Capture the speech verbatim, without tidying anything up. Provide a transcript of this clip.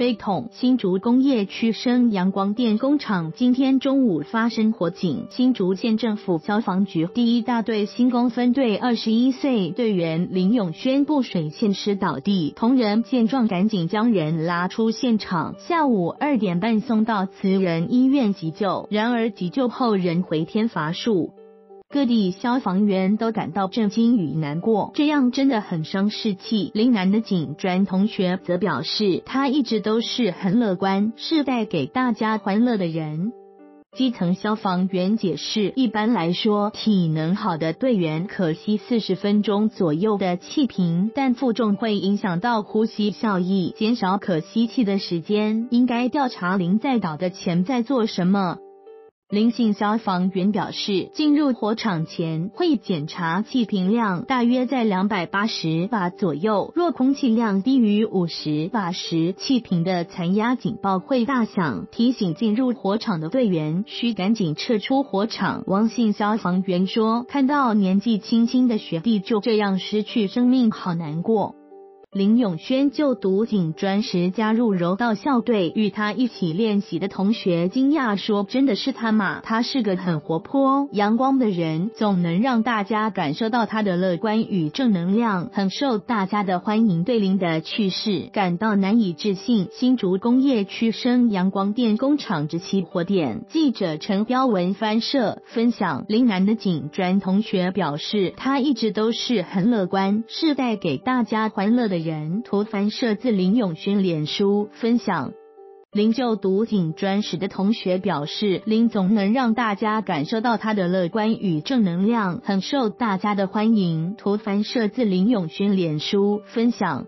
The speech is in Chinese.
北统新竹工业区升阳光电工厂今天中午发生火警，新竹县政府消防局第一大队新工分队二十一岁队员林永轩不水现尸倒地，同仁见状赶紧将人拉出现场，下午二点半送到慈仁医院急救，然而急救后人回天乏术。 各地消防员都感到震惊与难过，这样真的很伤士气。林南的景专同学则表示，他一直都是很乐观，是带给大家欢乐的人。 基层消防员解释，一般来说，体能好的队员可吸四十分钟左右的气瓶，但负重会影响到呼吸效益，减少可吸气的时间。应该调查林在倒的前在做什么。 林姓消防员表示，进入火场前会检查气瓶量，大约在两百八十瓦左右。若空气量低于五十瓦时，气瓶的残压警报会大响，提醒进入火场的队员需赶紧撤出火场。汪姓消防员说：“看到年纪轻轻的学弟就这样失去生命，好难过。” 林永轩就读警专时加入柔道校队，与他一起练习的同学惊讶说：“真的是他吗？他是个很活泼、阳光的人，总能让大家感受到他的乐观与正能量，很受大家的欢迎。”对林的去世感到难以置信。新竹工业区升阳光电工厂直起火点，记者陈彪文翻社分享，林南的警专同学表示，他一直都是很乐观，是带给大家欢乐的人。 人涂凡社自林永勋脸书分享，林就读警专时的同学表示，林总能让大家感受到他的乐观与正能量，很受大家的欢迎。涂凡社自林永勋脸书分享。